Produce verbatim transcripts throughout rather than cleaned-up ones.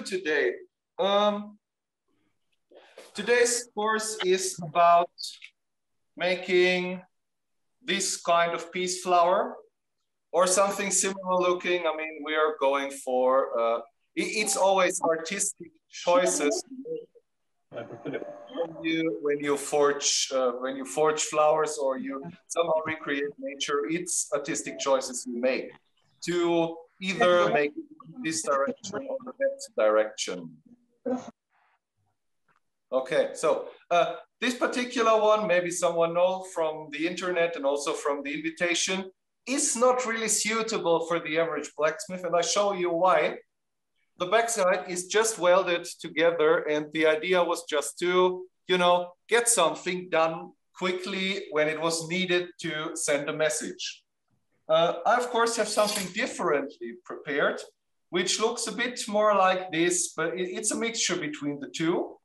do today? Um, today's course is about making this kind of peace flower or something similar looking. I mean, we are going for, uh, it, it's always artistic choices. When you, when you forge uh, when you forge flowers or you somehow recreate nature, it's artistic choices you make to either make this direction or that direction. Okay, so uh, this particular one, maybe someone knows from the internet and also from the invitation, is not really suitable for the average blacksmith, and I show you why. The backside is just welded together, and the idea was just to, you know, get something done quickly when it was needed to send a message. Uh, I, of course, have something differently prepared, which looks a bit more like this, but it, it's a mixture between the two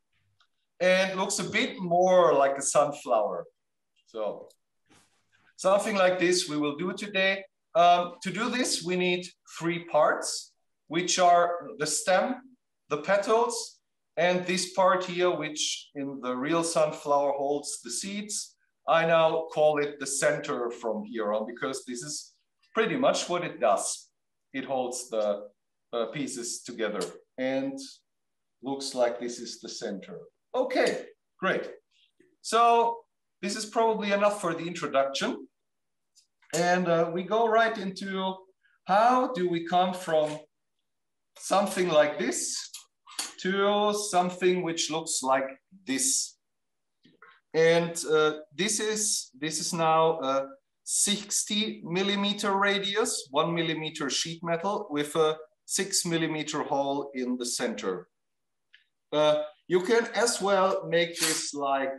and looks a bit more like a sunflower. So something like this we will do today. Um, to do this, we need three parts, which are the stem, the petals, and this part here, which in the real sunflower holds the seeds. I now call it the center from here on, because this is pretty much what it does. It holds the uh, pieces together and looks like this is the center. Okay, great. So this is probably enough for the introduction. And uh, we go right into how do we come from something like this to something which looks like this. And uh, this is this is now a sixty millimeter radius, one millimeter sheet metal with a six millimeter hole in the center. Uh, you can as well make this like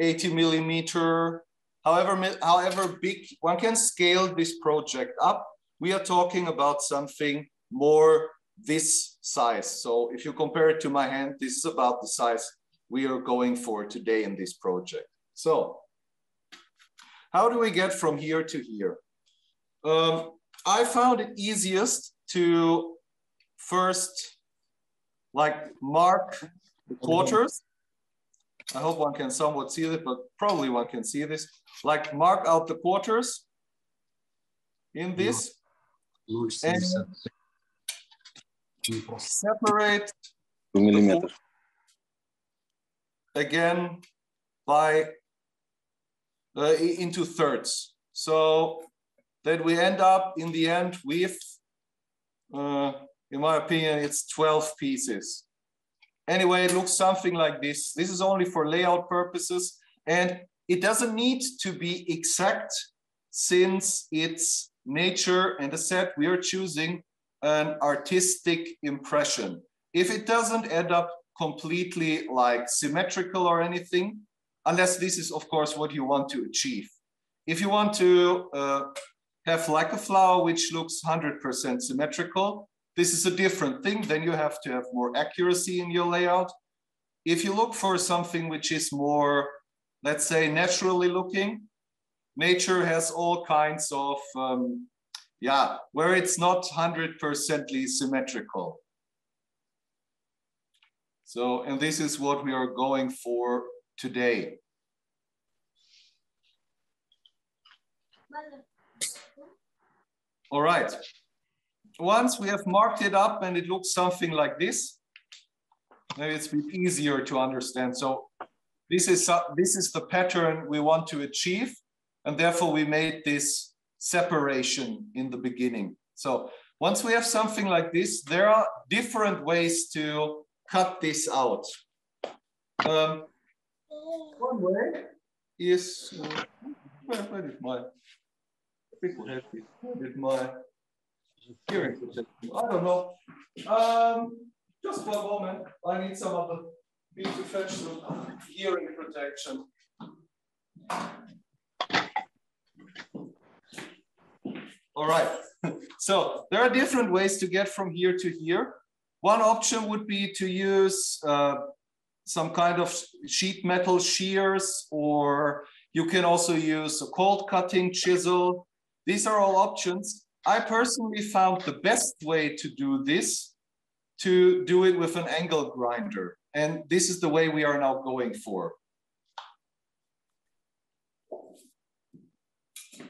eighty millimeter, however, however big, one can scale this project up. We are talking about something more this size. So if you compare it to my hand, this is about the size we are going for today in this project. So how do we get from here to here? Um, I found it easiest to first like mark the quarters. I hope one can somewhat see it, but probably one can see this. Like mark out the quarters in this. And separate two millimeters again by uh, into thirds, so that we end up in the end with, uh, in my opinion, it's twelve pieces. Anyway, it looks something like this. This is only for layout purposes, and it doesn't need to be exact since it's nature, and as said, we are choosing an artistic impression. If it doesn't end up completely like symmetrical or anything, unless this is of course what you want to achieve. If you want to uh, have like a flower which looks one hundred percent symmetrical, this is a different thing, then you have to have more accuracy in your layout. If you look for something which is more, let's say, naturally looking, nature has all kinds of um, yeah, where it's not one hundred percent symmetrical. So, and this is what we are going for today. All right. Once we have marked it up and it looks something like this, maybe it's a bit easier to understand. So this is, uh, this is the pattern we want to achieve, and therefore we made this separation in the beginning. So once we have something like this, there are different ways to cut this out. Um, one way is, uh, where, where did my, where did my hearing protection? I don't know. Um, just one moment. I need some of the, need to fetch some hearing protection. All right, so there are different ways to get from here to here. One option would be to use uh, some kind of sheet metal shears, or you can also use a cold cutting chisel. These are all options. I personally found the best way to do this to do it with an angle grinder. And this is the way we are now going for.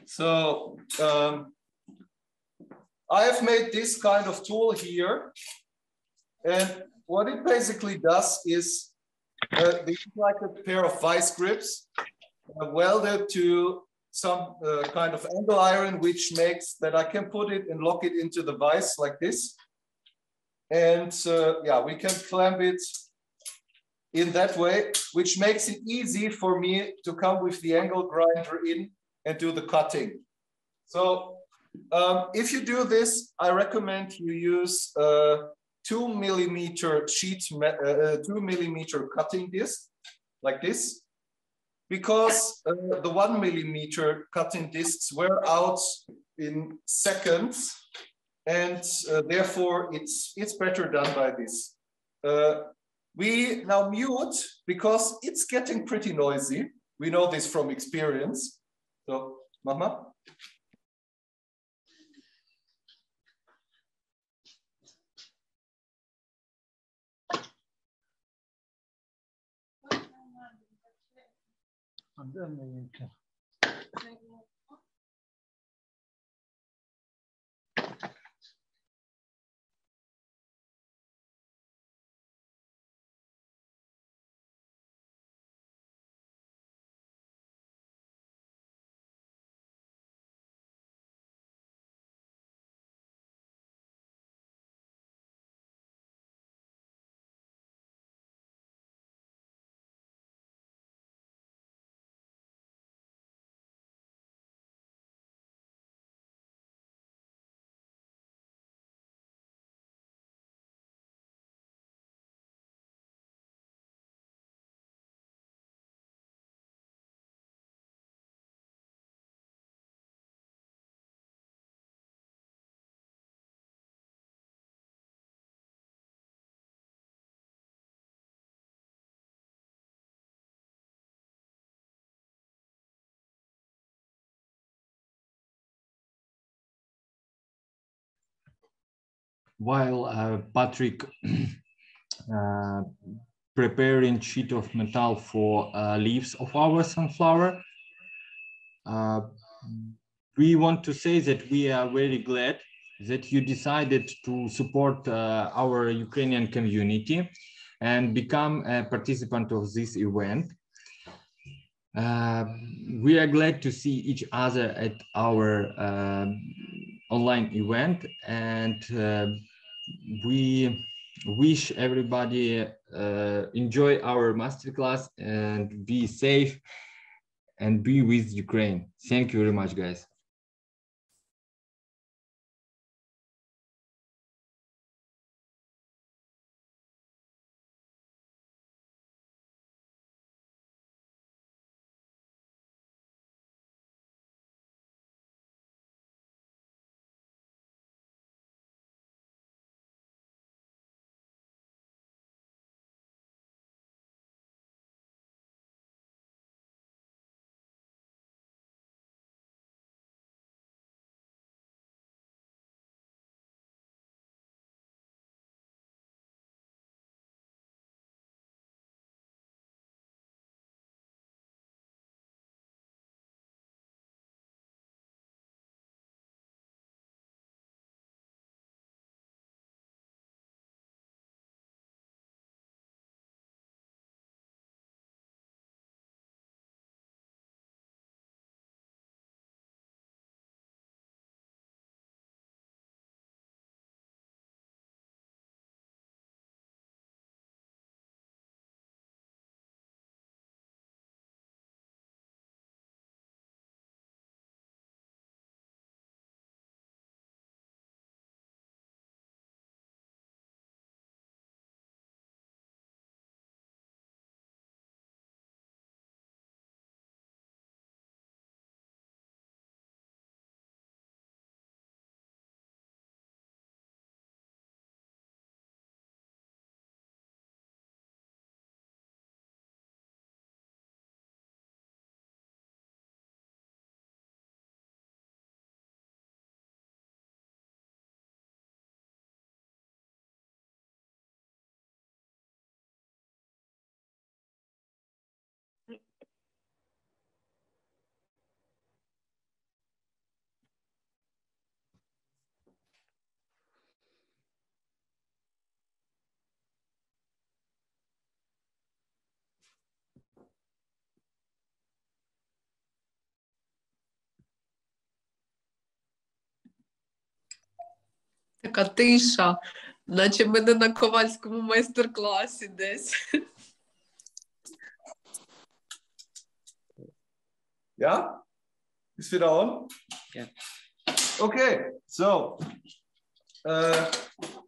So um, I have made this kind of tool here. And what it basically does is uh, it's like a pair of vice grips uh, welded to some uh, kind of angle iron, which makes that I can put it and lock it into the vise like this. And uh, yeah, we can clamp it in that way, which makes it easy for me to come with the angle grinder in and do the cutting. So um, if you do this, I recommend you use uh, two millimeter sheet, uh, two millimeter cutting disc like this, because uh, the one millimeter cutting discs wear out in seconds, and uh, therefore it's, it's better done by this. Uh, we now mute because it's getting pretty noisy. We know this from experience. So, Mama. And then you can. While uh, Patrick uh, preparing sheet of metal for uh, leaves of our sunflower, uh, we want to say that we are very glad that you decided to support uh, our Ukrainian community and become a participant of this event. Uh, we are glad to see each other at our uh, online event, and uh, we wish everybody uh, enjoy our masterclass and be safe and be with Ukraine. Thank you very much, guys. Така тиша, наче ми не на ковальському майстер-класі десь. Ja? Ist wieder on? Ja. Okay, so. Uh,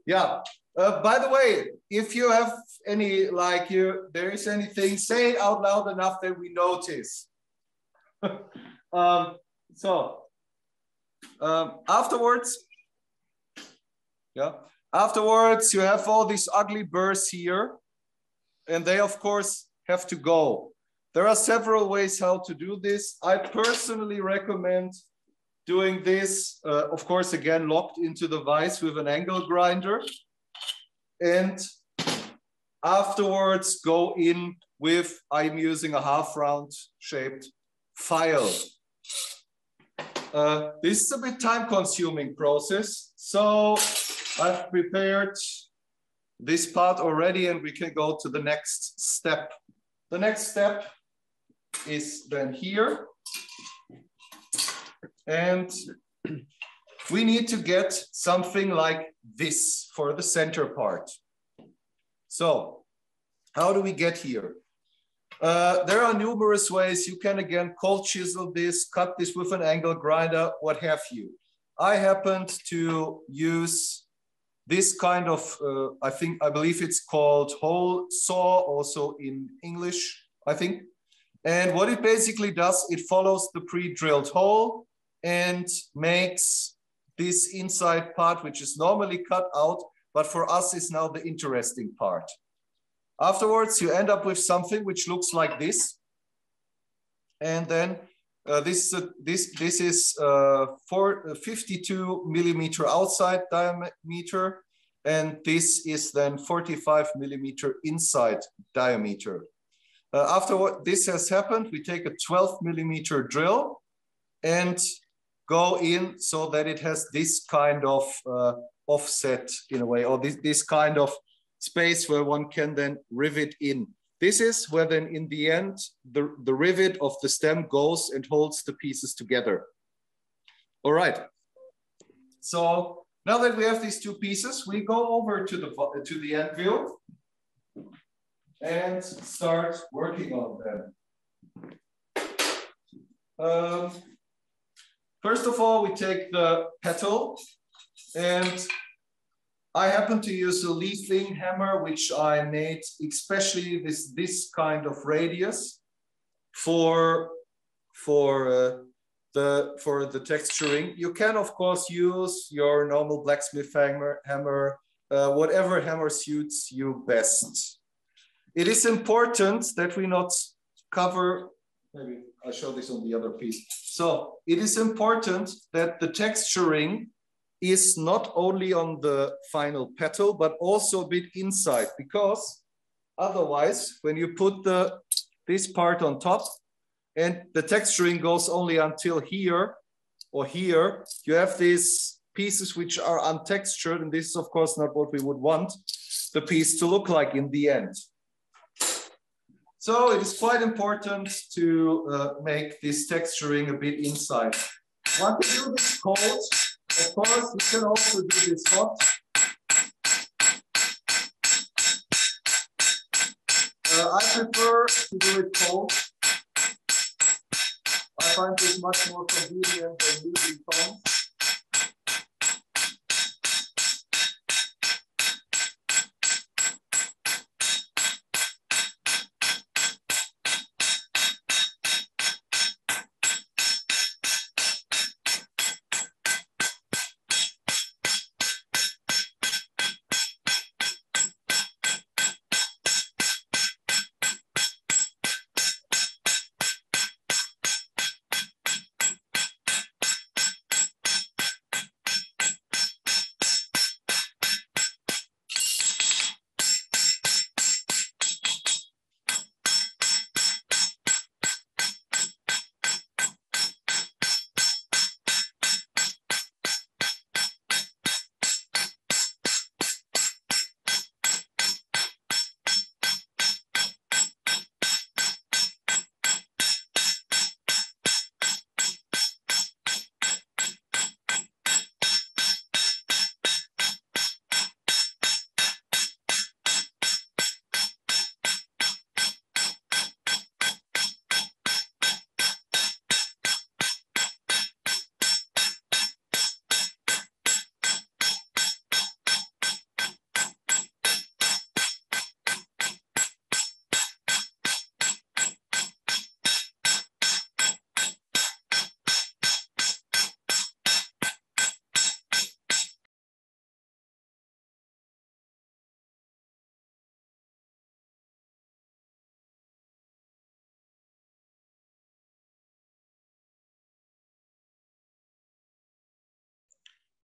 yeah. Uh, by the way, if you have any, like, you, there is anything, say it out loud enough that we notice. um, so, um, afterwards, yeah, afterwards, you have all these ugly birds here, and they, of course, have to go. There are several ways how to do this. I personally recommend doing this, uh, of course, again, locked into the vise with an angle grinder. And afterwards go in with, I'm using a half round shaped file. Uh, this is a bit time consuming process. So I've prepared this part already and we can go to the next step. The next step is then here. And we need to get something like this for the center part. So how do we get here? Uh, there are numerous ways. You can again cold chisel this, cut this with an angle grinder, what have you. I happened to use this kind of, uh, I think, I believe it's called hole saw, also in English, I think. And what it basically does, it follows the pre-drilled hole and makes this inside part, which is normally cut out, but for us is now the interesting part. Afterwards, you end up with something which looks like this. And then uh, this, uh, this, this is uh, four, uh, fifty-two millimeter outside diameter. And this is then forty-five millimeter inside diameter. Uh, after what this has happened, we take a twelve millimeter drill and go in so that it has this kind of uh, offset in a way, or this, this kind of space where one can then rivet in. This is where then in the end, the, the rivet of the stem goes and holds the pieces together. All right. So now that we have these two pieces, we go over to the, to the anvil and start working on them. Um, First of all, we take the petal, and I happen to use a leafing hammer, which I made especially this, this kind of radius for, for, uh, the, for the texturing. You can, of course, use your normal blacksmith hammer, hammer uh, whatever hammer suits you best. It is important that we not cover, maybe I'll show this on the other piece. So it is important that the texturing is not only on the final petal, but also a bit inside, because otherwise, when you put the this part on top and the texturing goes only until here or here, you have these pieces which are untextured. And this is, of course, not what we would want the piece to look like in the end. So it is quite important to uh, make this texturing a bit inside. Once you do this cold, of course, you can also do this hot. Uh, I prefer to do it cold. I find this much more convenient than using cold.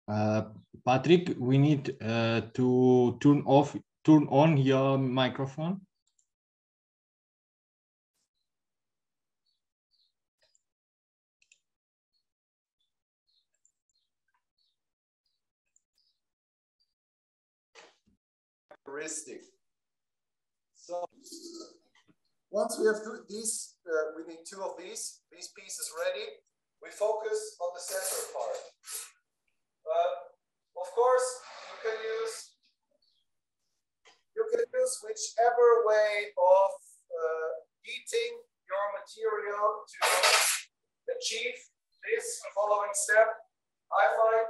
Uh, Patrick, we need uh, to turn off, turn on your microphone. So once we have these, uh, we need two of these, these pieces ready. We focus on the center part. Uh, of course, you can use you can use whichever way of uh, heating your material to achieve this following step. I find.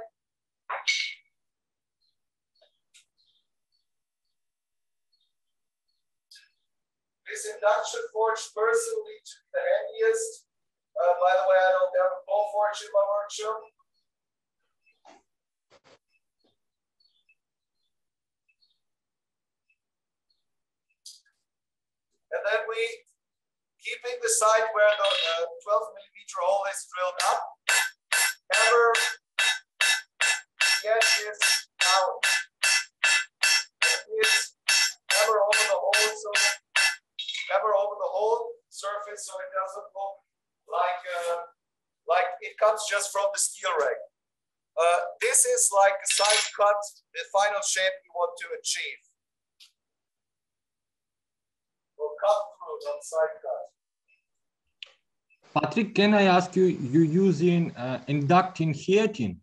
This induction forge personally to the handiest. Uh, by the way, I don't have a pole forge in my workshop. And then we, keeping the side where the uh, twelve millimeter hole is drilled up, hammer the edges out. Is hammer over the hole so Never over the whole surface so it doesn't look like uh, like it comes just from the steel rake. Uh, this is like a side cut, the final shape you want to achieve. Or cut through, not side cut. Patrick, can I ask you, you using uh, inducting heating?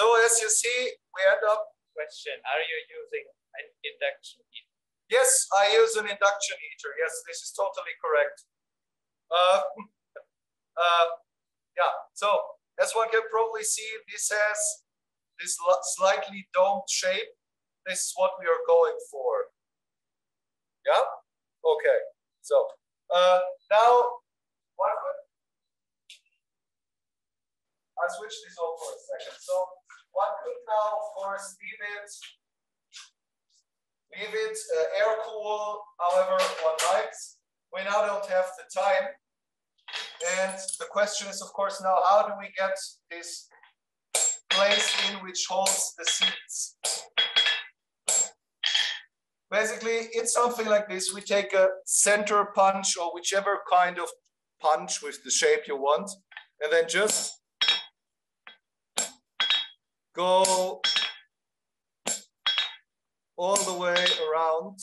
So as you see, we end up. Question: are you using an induction heater? Yes, I use an induction heater. Yes, this is totally correct. Uh, uh, yeah. So as one can probably see, this has this slightly domed shape. This is what we are going for. Yeah. Okay. So uh, now, one. I switch this over for a second. So. One could now, of course, leave it, leave it uh, air cool, however one likes. We now don't have the time. And the question is, of course, now, how do we get this place in which holds the seeds? Basically, it's something like this. We take a center punch or whichever kind of punch with the shape you want, and then just go all the way around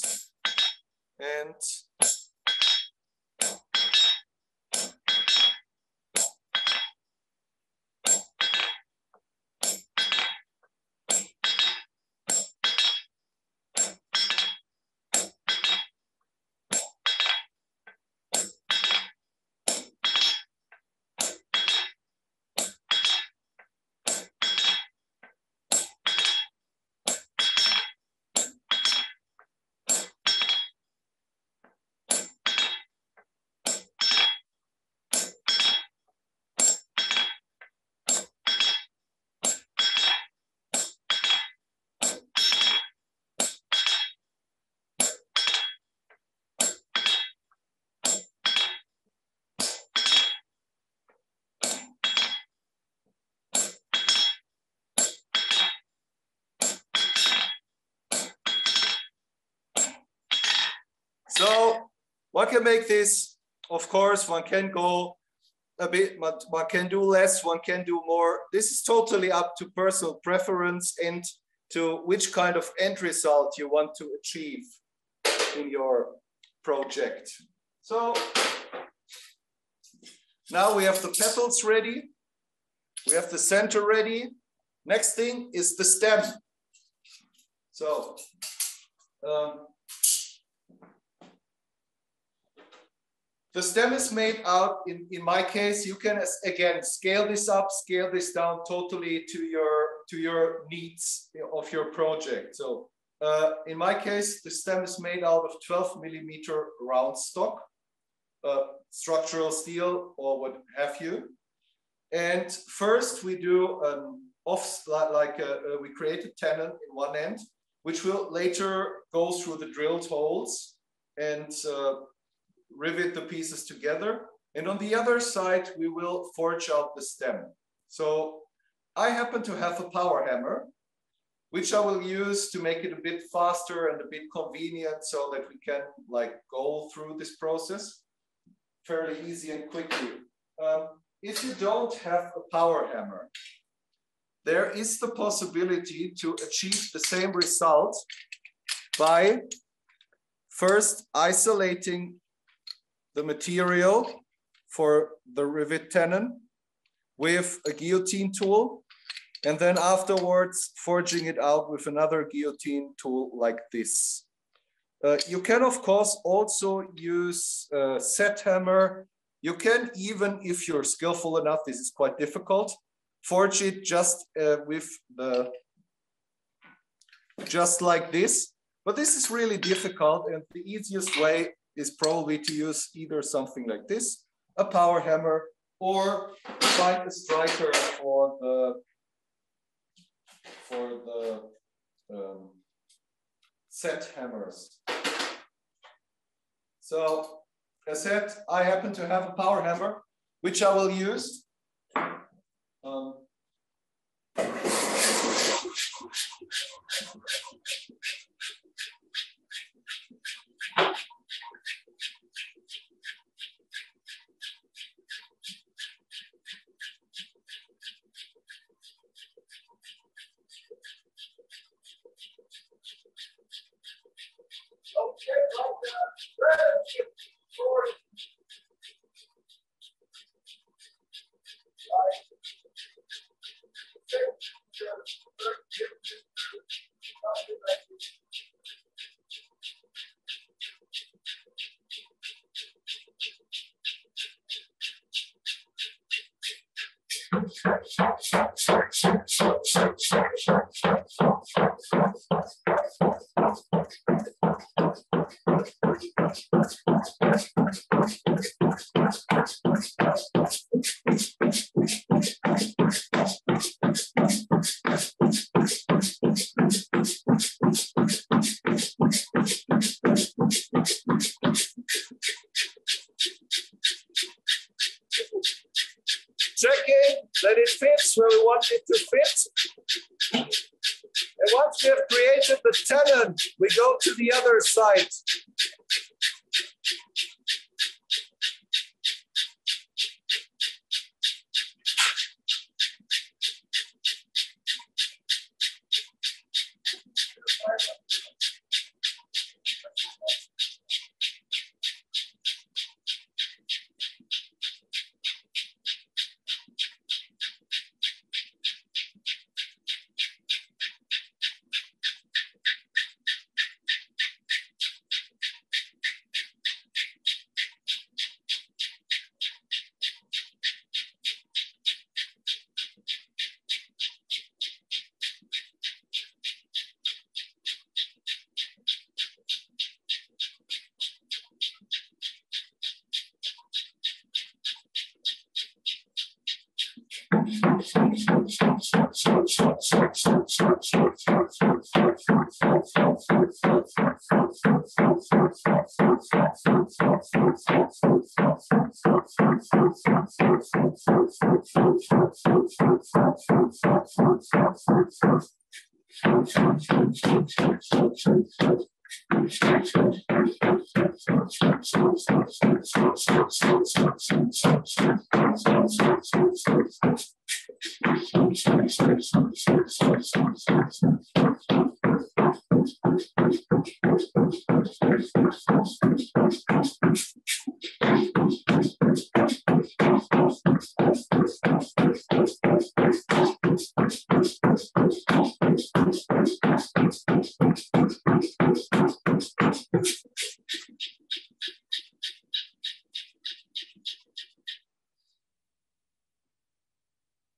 and so one can make this, of course, one can go a bit, but one can do less, one can do more. This is totally up to personal preference and to which kind of end result you want to achieve in your project. So now we have the petals ready. We have the center ready. Next thing is the stem. So um, the stem is made out, in, in my case, you can, again, scale this up, scale this down totally to your, to your needs of your project. So uh, in my case, the stem is made out of twelve millimeter round stock, uh, structural steel or what have you. And first we do um, off, like a, a, we create a tenon in one end, which will later go through the drilled holes and uh, rivet the pieces together. And on the other side, we will forge out the stem. So I happen to have a power hammer, which I will use to make it a bit faster and a bit convenient so that we can like go through this process fairly easy and quickly. Um, If you don't have a power hammer, there is the possibility to achieve the same result by first isolating the material for the rivet tenon with a guillotine tool, and then afterwards forging it out with another guillotine tool like this. Uh, you can, of course, also use a set hammer. You can, even if you're skillful enough, this is quite difficult, forge it just uh, with the, just like this. But this is really difficult, and the easiest way is probably to use either something like this, a power hammer, or find a striker for the, for the um, set hammers. So, as I said, I happen to have a power hammer, which I will use. Um, okay. We go to the other side.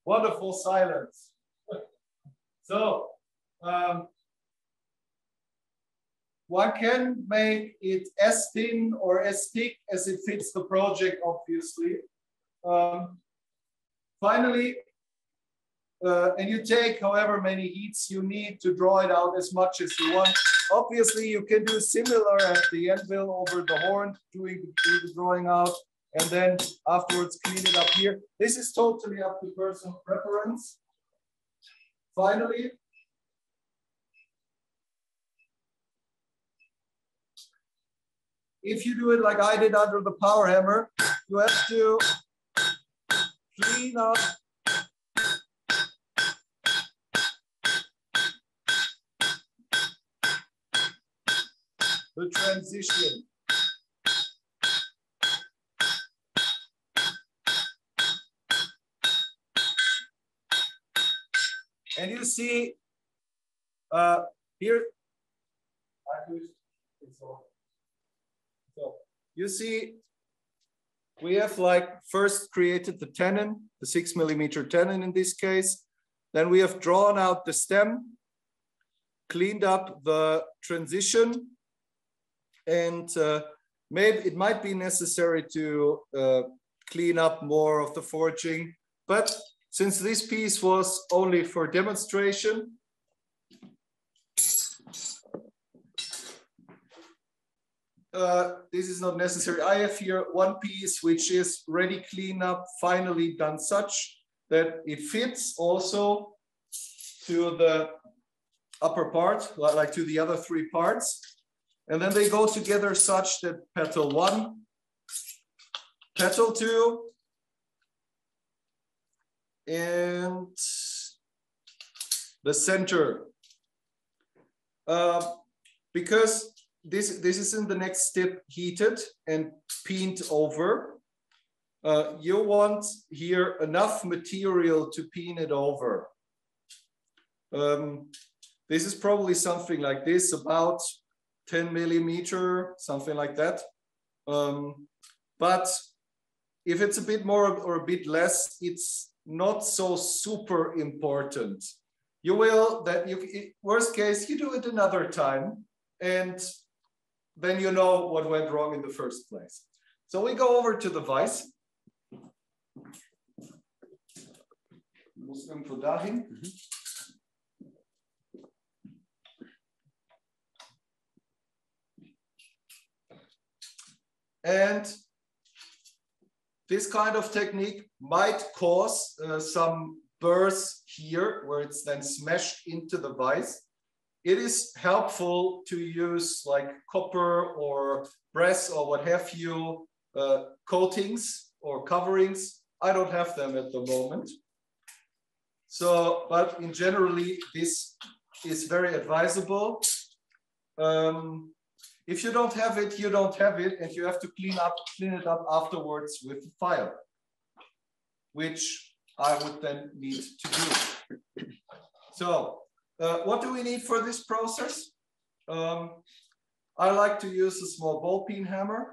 Wonderful silence. So, um, one can make it as thin or as thick as it fits the project, obviously. Um, finally, uh, and you take however many heats you need to draw it out as much as you want. Obviously, you can do similar at the anvil over the horn, doing the drawing out, and then afterwards clean it up here. This is totally up to personal preference. Finally, if you do it like I did under the power hammer, you have to clean up the transition. And you see uh, here, so you see, we have like first created the tenon, the six millimeter tenon in this case. Then we have drawn out the stem, cleaned up the transition, and uh, maybe it might be necessary to uh, clean up more of the forging, but since this piece was only for demonstration, uh, this is not necessary. I have here one piece which is ready cleanup, finally done such that it fits also to the upper part, like to the other three parts. And then they go together such that petal one, petal two, and the center, uh, because this this is in the next step, heated and pinned over. Uh, you want here enough material to pin it over. Um, this is probably something like this, about ten millimeter, something like that. Um, but if it's a bit more or a bit less, it's not so super important. You will, that you, worst case, you do it another time and then you know what went wrong in the first place. So we go over to the vise. Mm-hmm. And this kind of technique might cause uh, some burrs here where it's then smashed into the vise. It is helpful to use like copper or brass or what have you, uh, coatings or coverings. I don't have them at the moment. So, but in generally, this is very advisable. Um, If you don't have it, you don't have it, and you have to clean up, clean it up afterwards with the file, which I would then need to do. So, uh, what do we need for this process? Um, I like to use a small ball peen hammer.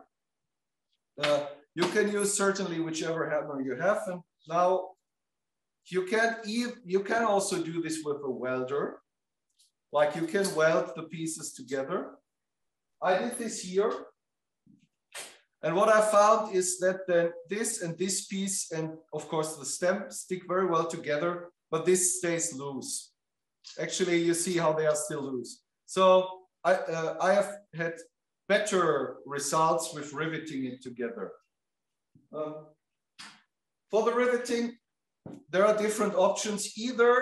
Uh, you can use certainly whichever hammer you have. And now, you can you can also do this with a welder, like you can weld the pieces together. I did this here, and what I found is that then this and this piece and of course the stem stick very well together, but this stays loose. Actually, you see how they are still loose. So I, uh, I have had better results with riveting it together. Um, for the riveting, there are different options. Either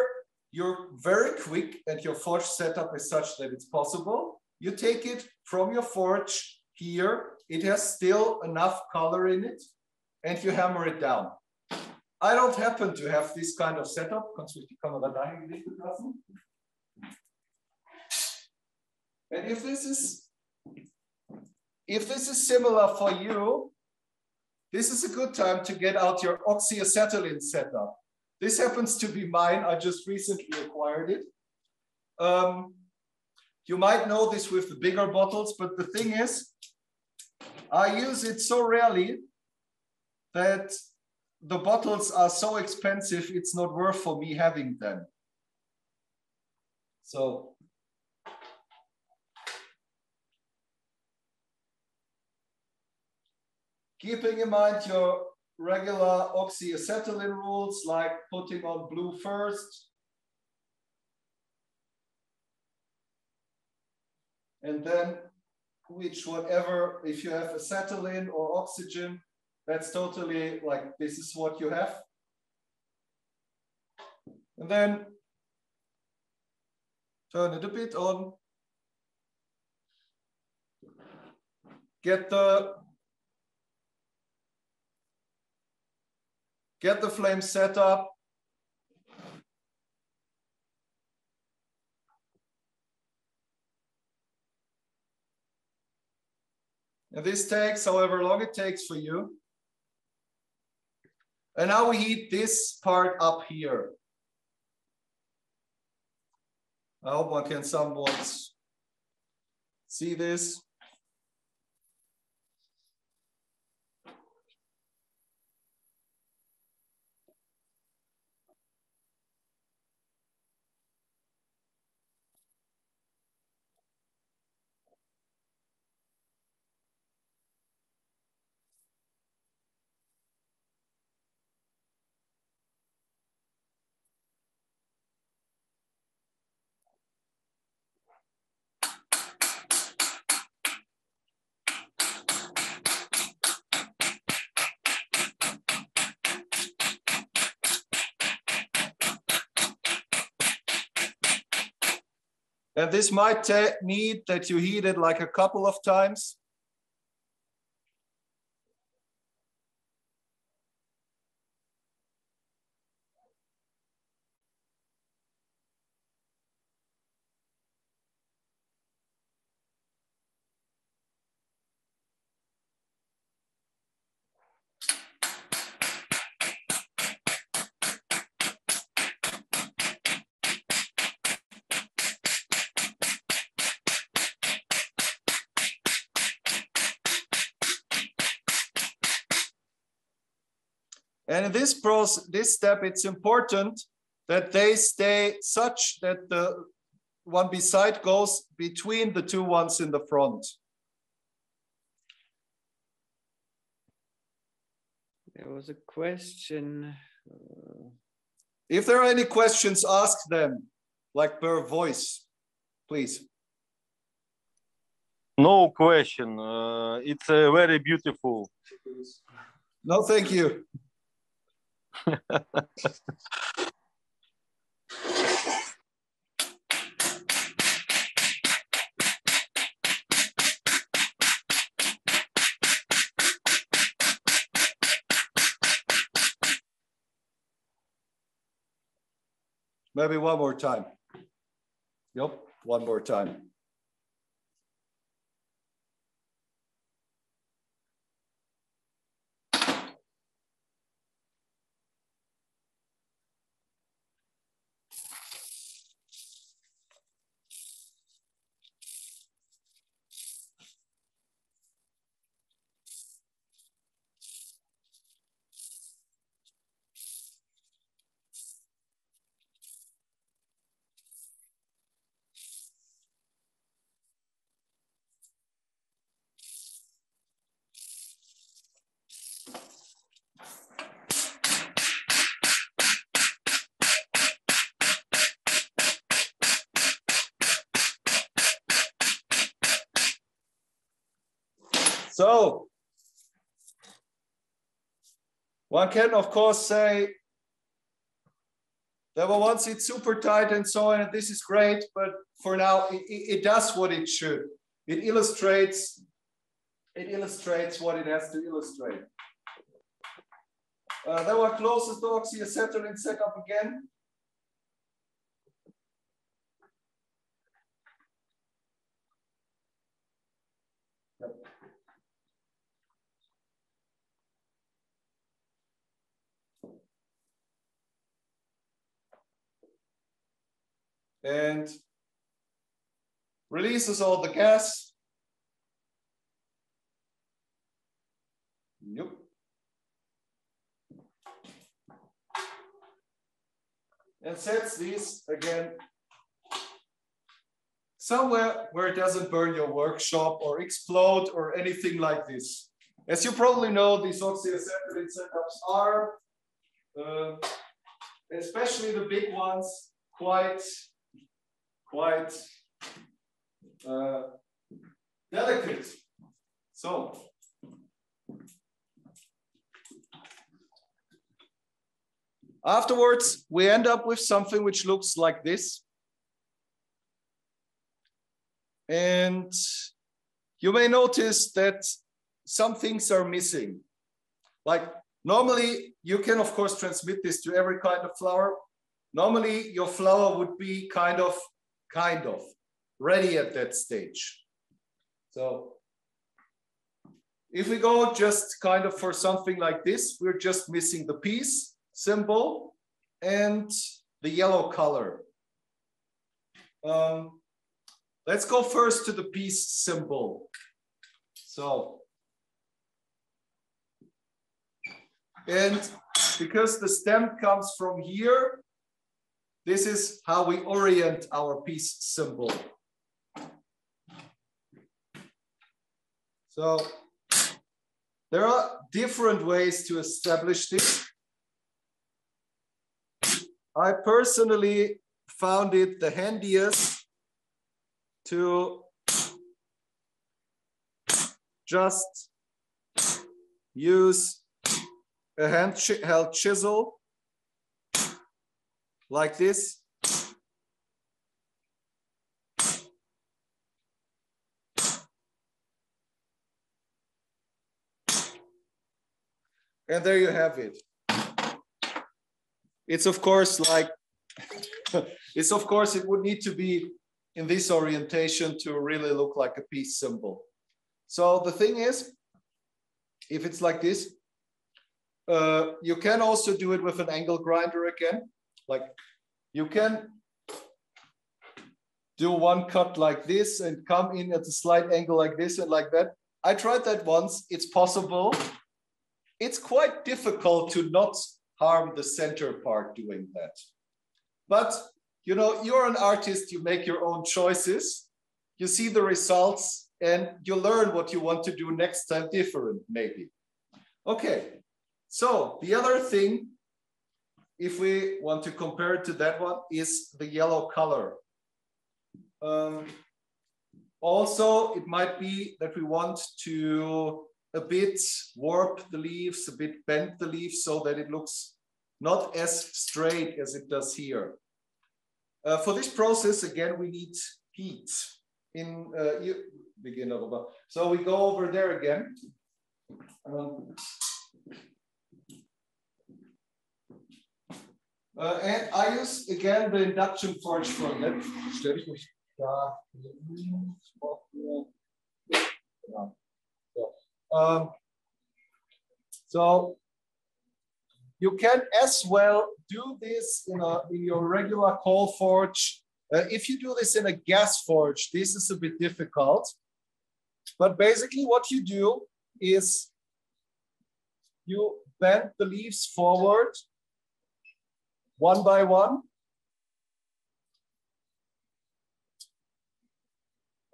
you're very quick and your forge setup is such that it's possible, You take it from your forge here. It has still enough color in it, and you hammer it down. I don't happen to have this kind of setup. And if this is, if this is similar for you, this is a good time to get out your oxyacetylene setup. This happens to be mine. I just recently acquired it. Um, you might know this with the bigger bottles, but the thing is, I use it so rarely that the bottles are so expensive, it's not worth for me having them. So, keeping in mind your regular oxyacetylene rules, like putting on blue first, and then which whatever, if you have acetylene or oxygen, that's totally like, this is what you have. And then turn it a bit on. Get the, get the flame set up. And this takes however long it takes for you. And now we heat this part up here. I hope I can somewhat see this. And this might need that you heat it like a couple of times. And in this process, this step, it's important that they stay such that the one beside goes between the two ones in the front. There was a question. If there are any questions, ask them, like per voice, please. No question. Uh, it's uh, very beautiful. No, thank you. Maybe one more time. Yep, one more time. So, one can of course say, there were once it's super tight and so on, and this is great, but for now, it, it does what it should. it illustrates it illustrates what it has to illustrate. Uh, there were closest dogs here, setter and set up again. And releases all the gas. Yep. And sets these again somewhere where it doesn't burn your workshop or explode or anything like this. As you probably know, these oxyacetylene setups are, uh, especially the big ones, quite quite uh, delicate. So, afterwards, we end up with something which looks like this. And you may notice that some things are missing. Like normally, you can of course transmit this to every kind of flower. Normally, your flower would be kind of kind of ready at that stage. So if we go just kind of for something like this, we're just missing the peace symbol and the yellow color. Um, let's go first to the peace symbol. So, and because the stem comes from here, this is how we orient our peace symbol. So there are different ways to establish this. I personally found it the handiest to just use a handheld chisel like this, and there you have it. It's of course like it's of course it would need to be in this orientation to really look like a peace symbol. So the thing is, if it's like this, uh, you can also do it with an angle grinder again. Like you can do one cut like this and come in at a slight angle like this and like that. I tried that once, it's possible. It's quite difficult to not harm the center part doing that. But you know, you're an artist, you make your own choices, you see the results and you learn what you want to do next time different maybe. Okay, so the other thing, if we want to compare it to that one, is the yellow color. Um, also, it might be that we want to a bit warp the leaves, a bit bend the leaves so that it looks not as straight as it does here. Uh, for this process, again, we need heat. In uh, you begin over. So we go over there again. Um, Uh, and I use again the induction forge for that. Um, so you can as well do this in, a, in your regular coal forge. Uh, if you do this in a gas forge, this is a bit difficult. But basically what you do is you bend the leaves forward one by one,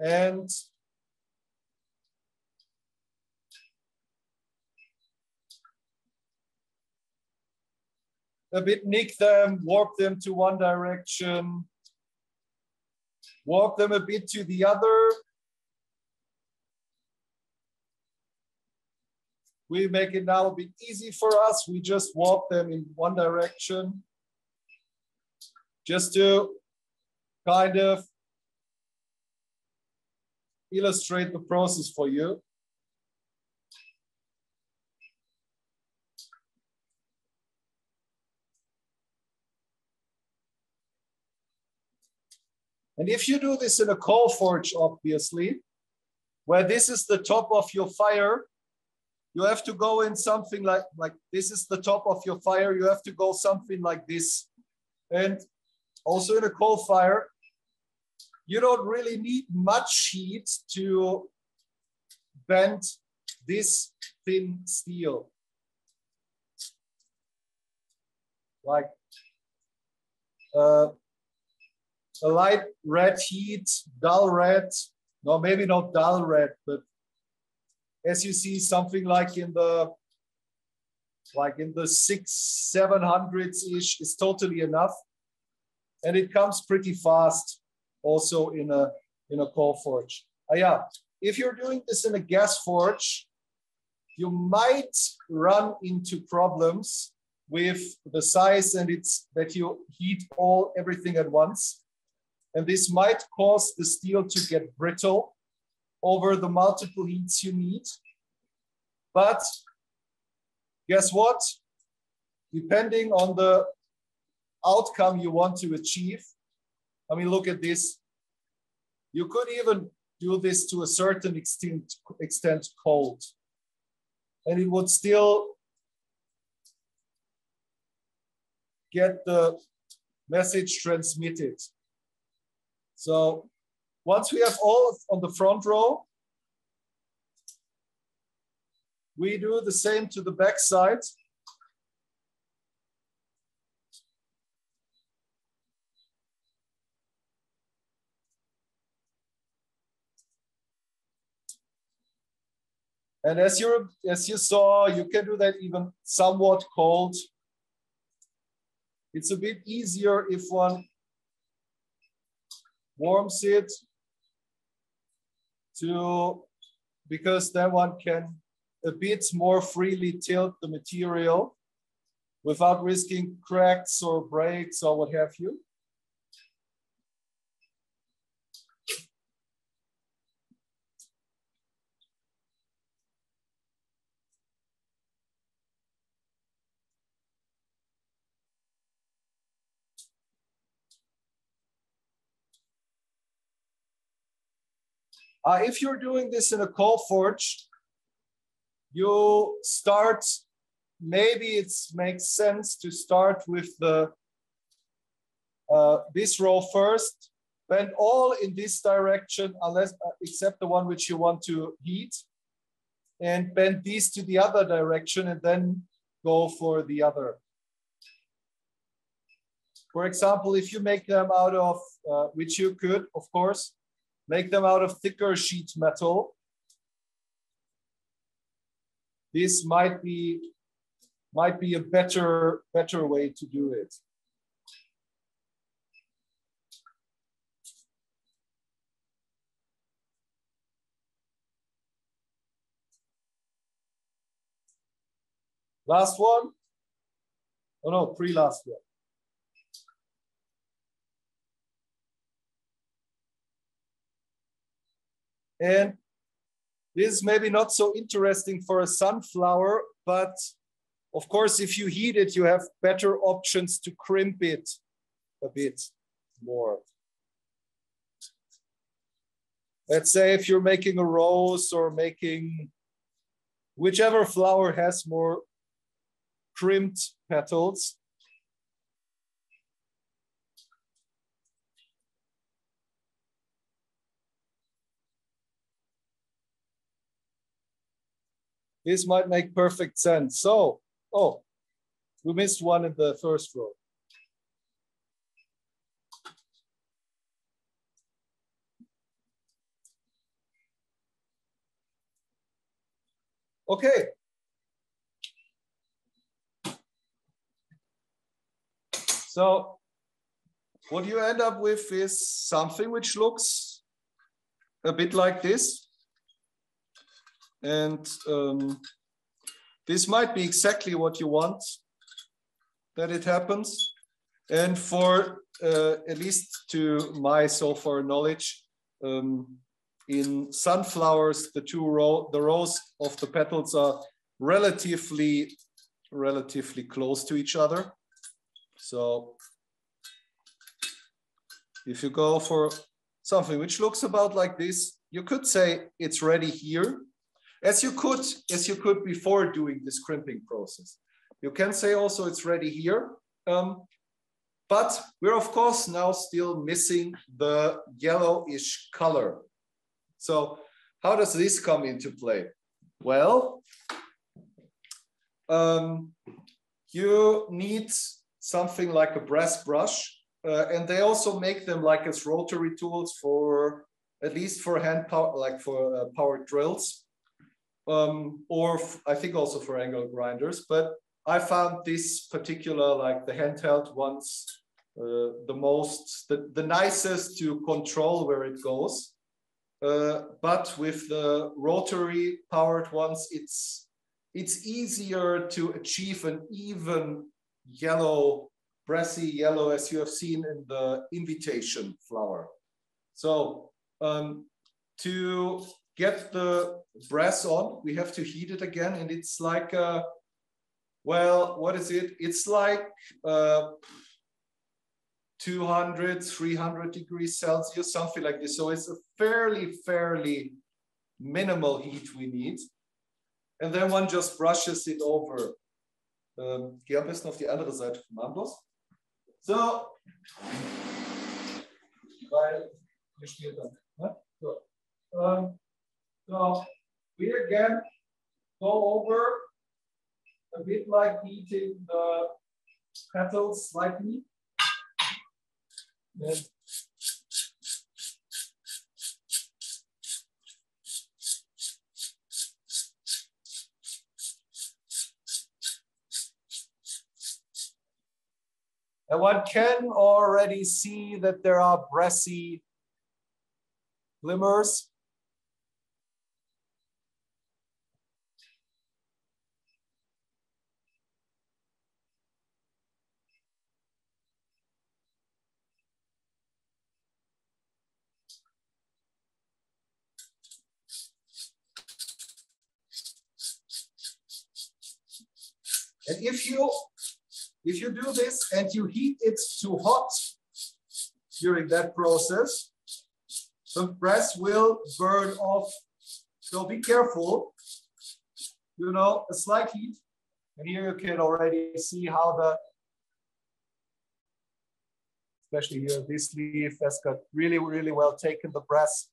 and a bit nick them, warp them to one direction, warp them a bit to the other. We make it now a bit easy for us. We just warp them in one direction, just to kind of illustrate the process for you. And if you do this in a coal forge, obviously, where this is the top of your fire, you have to go in something like, like this is the top of your fire, you have to go something like this. And also in a coal fire, you don't really need much heat to bend this thin steel. Like, uh, a light red heat, dull red, no, maybe not dull red, but as you see, something like in the like in the six, seven hundreds ish is totally enough, and it comes pretty fast. Also in a in a coal forge. Ah, yeah. If you're doing this in a gas forge, you might run into problems with the size, and it's that you heat all everything at once. And this might cause the steel to get brittle over the multiple heats you need. But guess what? Depending on the outcome you want to achieve, I mean, look at this. You could even do this to a certain extent, extent cold, and it would still get the message transmitted. So once we have all on the front row, we do the same to the back side. And as you as you saw, you can do that even somewhat cold. It's a bit easier if one warms it to, because then one can a bit more freely tilt the material without risking cracks or breaks or what have you. Uh, if you're doing this in a coal forge, you start, maybe it makes sense to start with the uh, this row first, bend all in this direction, unless uh, except the one which you want to heat, and bend these to the other direction, and then go for the other. For example, if you make them out of, uh, which you could, of course, make them out of thicker sheet metal. This might be, might be a better, better way to do it. Last one? Oh no, pre-last one. And this is maybe not so interesting for a sunflower, but of course, if you heat it, you have better options to crimp it a bit more. Let's say if you're making a rose or making whichever flower has more crimped petals, this might make perfect sense. So, oh, we missed one in the first row. Okay. So what you end up with is something which looks a bit like this. And um, this might be exactly what you want that it happens. And for, uh, at least to my so far knowledge, um, In sunflowers, the two row, the rows of the petals are relatively, relatively close to each other. So if you go for something which looks about like this, you could say it's ready here, as you could, as you could before doing this crimping process. You can say also it's ready here, um, but we're of course now still missing the yellowish color. So how does this come into play? Well, um, you need something like a brass brush, uh, and they also make them like as rotary tools for, at least for hand power, like for uh, power drills, um, or I think also for angle grinders, but I found this particular, like the handheld ones, uh, the most, the, the nicest to control where it goes. Uh, but with the rotary powered ones, it's, it's easier to achieve an even yellow, brassy yellow, as you have seen in the invitation flower. So um, to get the brass on, we have to heat it again, and it's like a, well, what is it? It's like uh, two hundred, three hundred degrees Celsius, something like this. So it's a fairly, fairly minimal heat we need. And then one just brushes it over. Um, geh am besten auf die andere Seite vom Armbrust. So. Weil hier steht dann. Ne? So. Um, so, we again go over a bit like heating the petals slightly. And one can already see that there are brassy glimmers. And if you, if you do this and you heat it too hot during that process, the brass will burn off. So be careful, you know, a slight heat. And here you can already see how the, especially here, this leaf has got really, really well taken the brass.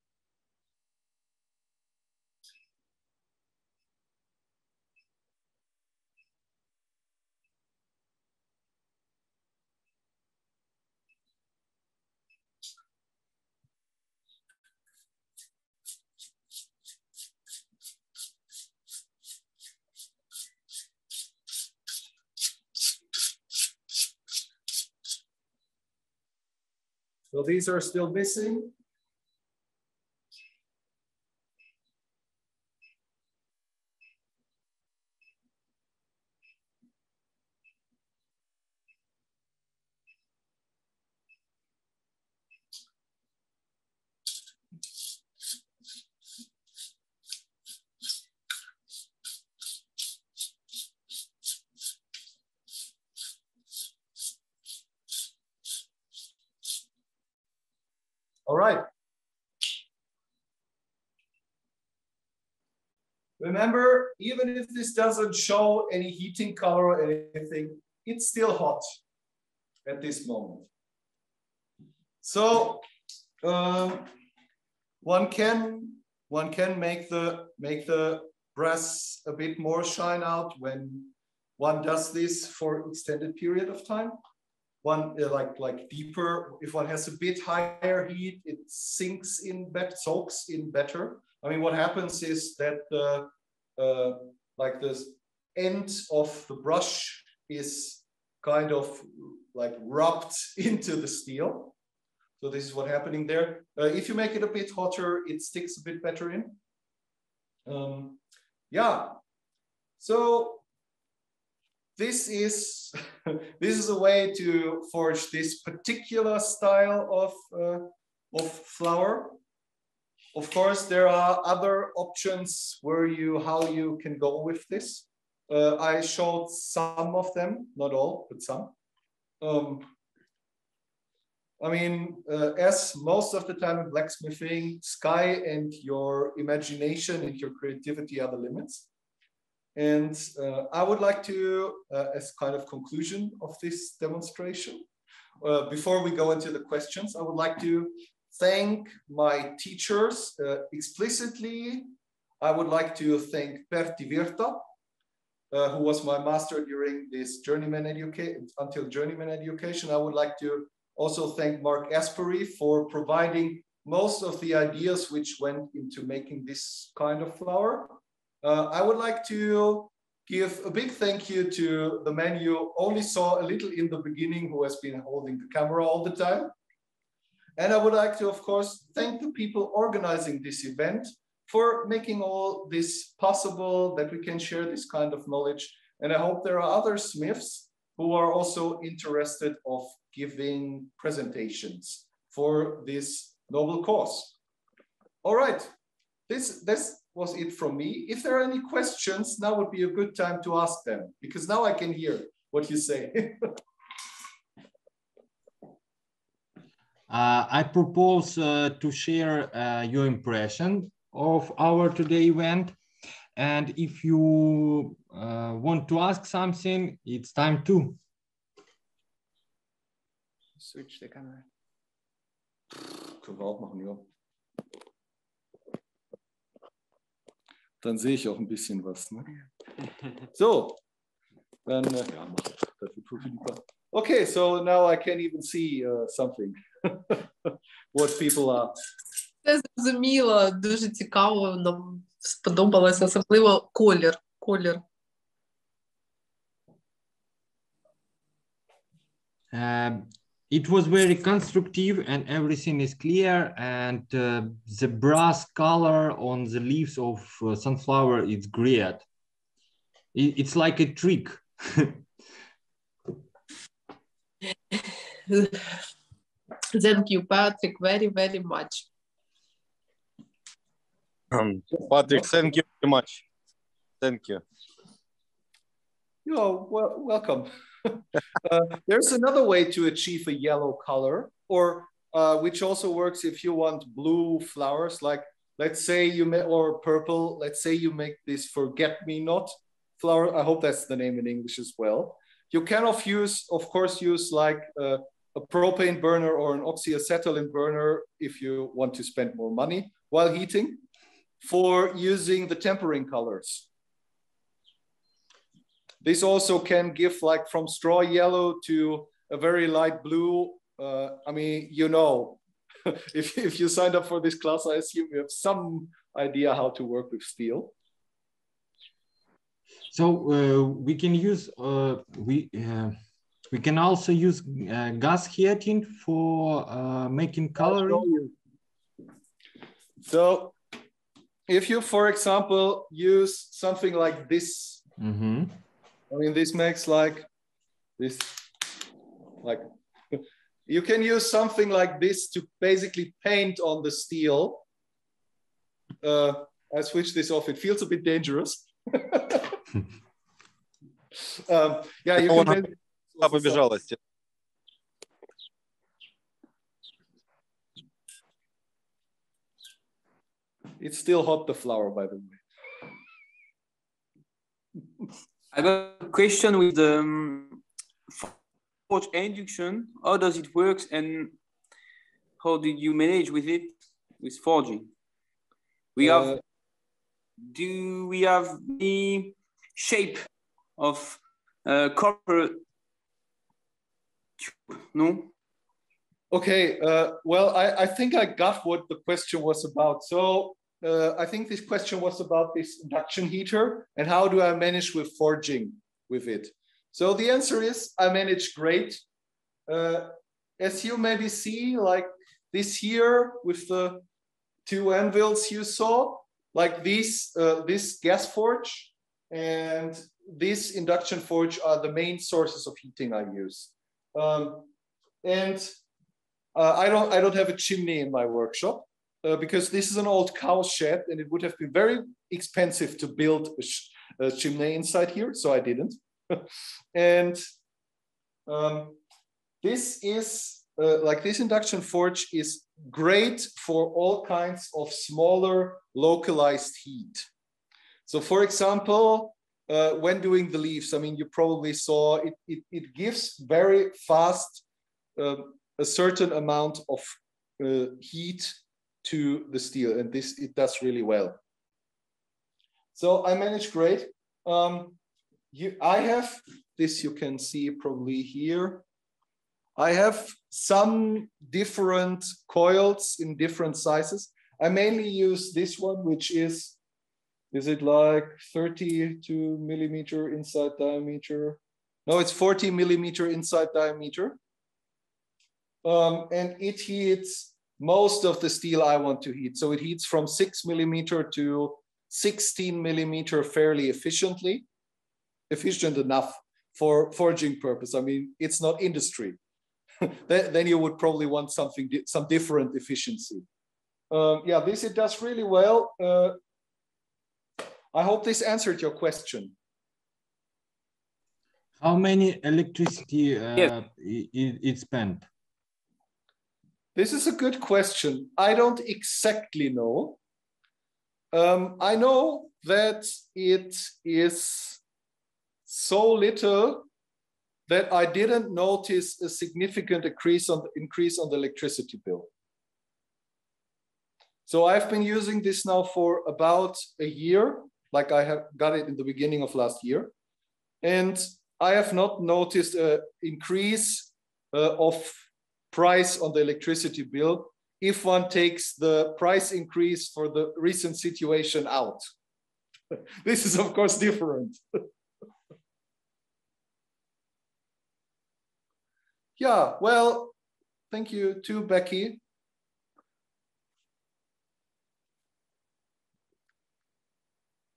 So these are still missing. All right. Remember, even if this doesn't show any heating color or anything, it's still hot at this moment. So um, one can one can make the make the brass a bit more shine out when one does this for extended period of time. One uh, like like deeper. If one has a bit higher heat, it sinks in better, soaks in better. I mean, what happens is that the uh, like this end of the brush is kind of like rubbed into the steel. So this is what's happening there. Uh, if you make it a bit hotter, it sticks a bit better in. Um, yeah. So. This is this is a way to forge this particular style of uh, of flower. Of course, there are other options where you, how you can go with this. Uh, I showed some of them, not all, but some. Um, I mean, uh, as most of the time in blacksmithing, sky and your imagination and your creativity are the limits. And uh, I would like to, uh, as kind of conclusion of this demonstration, uh, before we go into the questions, I would like to thank my teachers uh, explicitly. I would like to thank Pertti Virta, uh, who was my master during this journeyman education, until journeyman education. I would like to also thank Mark Aspery for providing most of the ideas which went into making this kind of flower. Uh, I would like to give a big thank you to the man you only saw a little in the beginning, who has been holding the camera all the time. And I would like to, of course, thank the people organizing this event for making all this possible, that we can share this kind of knowledge. And I hope there are other smiths who are also interested of giving presentations for this noble cause. All right, this, this was it from me. If there are any questions, now would be a good time to ask them, because now I can hear what you say. Uh, I propose uh, to share uh, your impression of our today event. And if you uh, want to ask something, it's time to. Switch the camera. Können wir auch machen, ja. Dann sehe ich auch ein bisschen was. Ne? So, dann, ja, mach das. Das wird viel lieber. Okay, so now I can even see uh, something. What people are. Це зрозуміло, дуже цікаво, нам сподобалося, особливо колір, колір. Uh, it was very constructive and everything is clear, and uh, the brass color on the leaves of uh, sunflower is great. It, it's like a trick. Thank you, Patrick, very, very much. Um, Patrick, thank you very much. Thank you. You're well, welcome. uh, there's another way to achieve a yellow color, or uh, which also works if you want blue flowers, like let's say you make, or purple, let's say you make this forget-me-not flower. I hope that's the name in English as well. You can of use, of course, use like uh, a propane burner or an oxyacetylene burner if you want to spend more money while heating, for using the tempering colors. This also can give like from straw yellow to a very light blue. Uh, I mean, you know, if, if you signed up for this class, I assume you have some idea how to work with steel. So uh, we can use, uh, we, uh, we can also use uh, gas heating for uh, making coloring. So if you, for example, use something like this, mm-hmm. I mean, this makes like this, like you can use something like this to basically paint on the steel. Uh, I switched this off. It feels a bit dangerous. um, yeah, you can. It's still hot, the flower, by the way. I have a question with the um, forge induction. How does it work, and how did you manage with it, with forging? We uh, have. Do we have the shape of uh, copper? No. Okay. Uh, well, I, I think I got what the question was about. So uh, I think this question was about this induction heater and how do I manage with forging with it? So the answer is I manage great. Uh, as you maybe see, like this here with the two anvils you saw, like these, uh, this gas forge and this induction forge are the main sources of heating I use. Um, and uh, I don't, I don't have a chimney in my workshop. uh, because this is an old cow shed and it would have been very expensive to build a, sh a chimney inside here, so I didn't. And um, this is, uh, like this induction forge is great for all kinds of smaller localized heat. So for example, uh, when doing the leaves, I mean, you probably saw it, it, it gives very fast uh, a certain amount of uh, heat to the steel, and this, it does really well. So I managed great. Um, you, I have this, you can see probably here. I have some different coils in different sizes. I mainly use this one, which is, is it like thirty-two millimeter inside diameter? No, it's forty millimeter inside diameter. Um, and it heats most of the steel I want to heat. So it heats from six millimeter to sixteen millimeter fairly efficiently, efficient enough for forging purpose. I mean, it's not industry. Then you would probably want something, some different efficiency. Um, yeah, this it does really well. Uh, I hope this answered your question. How many electricity uh, yeah. it, it spent? This is a good question. I don't exactly know. Um, I know that it is so little that I didn't notice a significant increase on, increase on the electricity bill. So I've been using this now for about a year, like I have got it in the beginning of last year. And I have not noticed an increase uh, of price on the electricity bill if one takes the price increase for the recent situation out. This is of course different. Yeah, well, thank you too, Becky.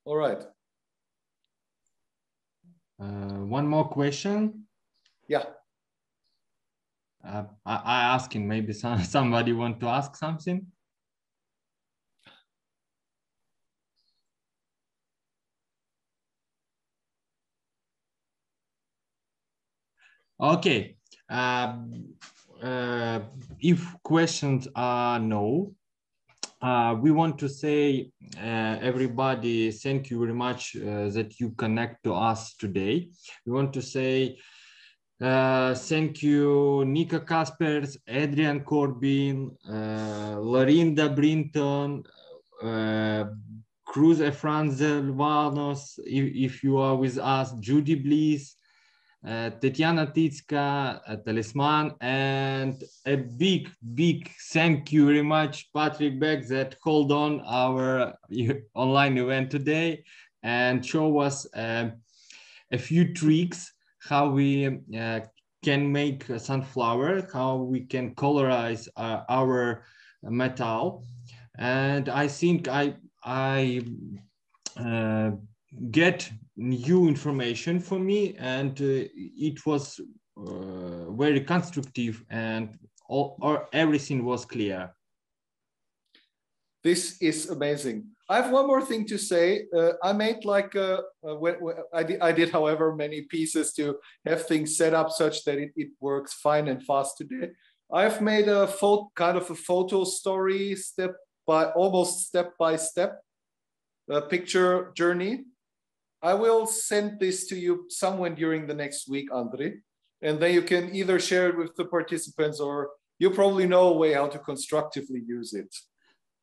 All right. Uh, one more question. Yeah. Uh, I, I asking maybe some, somebody want to ask something. Okay. Uh, uh, if questions are no, uh, we want to say uh, everybody, thank you very much uh, that you connect to us today. We want to say uh, thank you, Nika Kaspers, Adrian Corbin, uh, Larinda Brinton, uh, Cruz Efran Zelvanos, if, if you are with us, Judy Bliss, Uh, Tatiana Titska uh, Talisman, and a big, big thank you very much, Patrick Beck, that hold on our online event today and show us uh, a few tricks how we uh, can make a sunflower, how we can colorize uh, our metal. And I think I, I uh, get new information for me, and uh, it was uh, very constructive, and all, or everything was clear. This is amazing. I have one more thing to say. Uh, I made like a, a, I, did, I did, however, many pieces to have things set up such that it, it works fine and fast today. I've made a kind of a photo story, step by almost step by step, uh, picture journey. I will send this to you somewhere during the next week, Andrey, and then you can either share it with the participants, or you probably know a way how to constructively use it.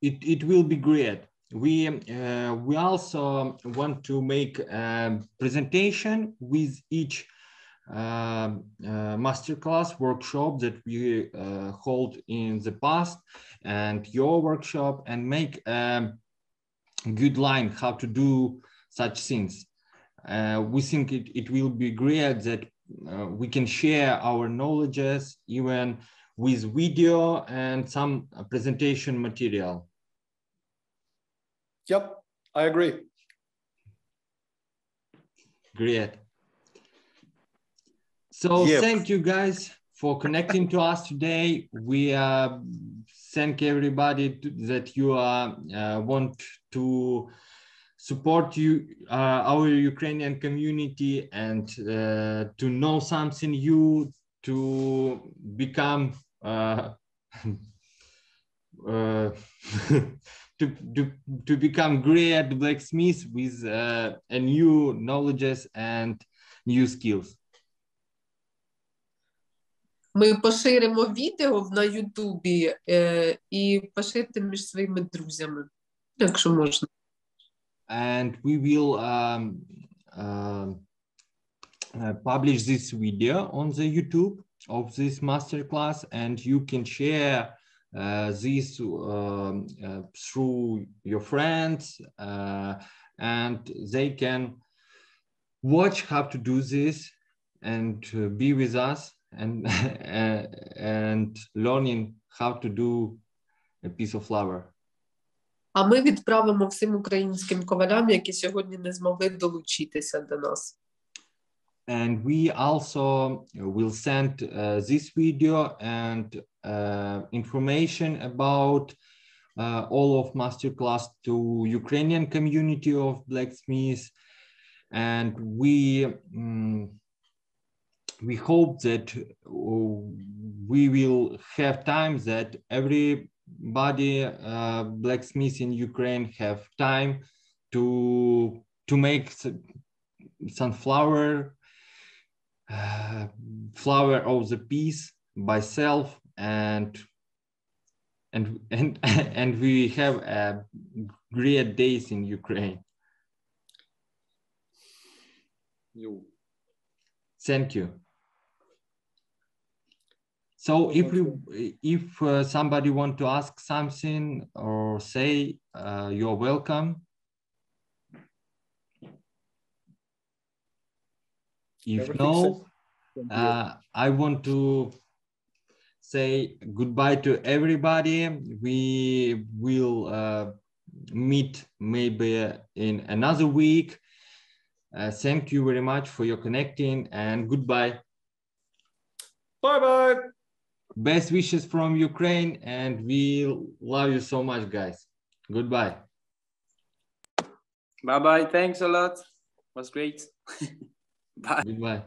It, it will be great. We, uh, we also want to make a presentation with each uh, uh, masterclass workshop that we uh, hold in the past and your workshop, and make a good line how to do such things. Uh, we think it, it will be great that uh, we can share our knowledges even with video and some presentation material. Yep, I agree. Great. So yep. Thank you guys for connecting to us today. We are thank everybody that you uh, uh, want to support you, uh, our Ukrainian community, and uh, to know something new, to become uh, uh, to, to, to become great at blacksmith with uh, a new knowledges and new skills. Ми поширимо відео на Ютубі е, і поширте між своїми друзями, якщо можна. And we will um, uh, publish this video on the YouTube of this masterclass, and you can share uh, this uh, uh, through your friends, uh, and they can watch how to do this and uh, be with us. And uh, and learning how to do a piece of flower. А ми відправимо всім українським ковалям, які сьогодні не змогли долучитися до нас. And we also will send uh, this video and uh, information about uh, all of masterclass to Ukrainian community of blacksmiths, and we. Um, We hope that we will have time, that everybody uh, blacksmith in Ukraine have time to to make sunflower uh, flower of the peace by self, and and and and we have a great days in Ukraine. You. Thank you. So if we, if uh, somebody want to ask something or say, uh, you're welcome. If no, uh, I want to say goodbye to everybody. We will uh, meet maybe in another week. Uh, thank you very much for your connecting, and goodbye. Bye-bye. Best wishes from Ukraine, and we love you so much, guys. Goodbye. Bye-bye. Thanks a lot. It was great. Bye. Goodbye.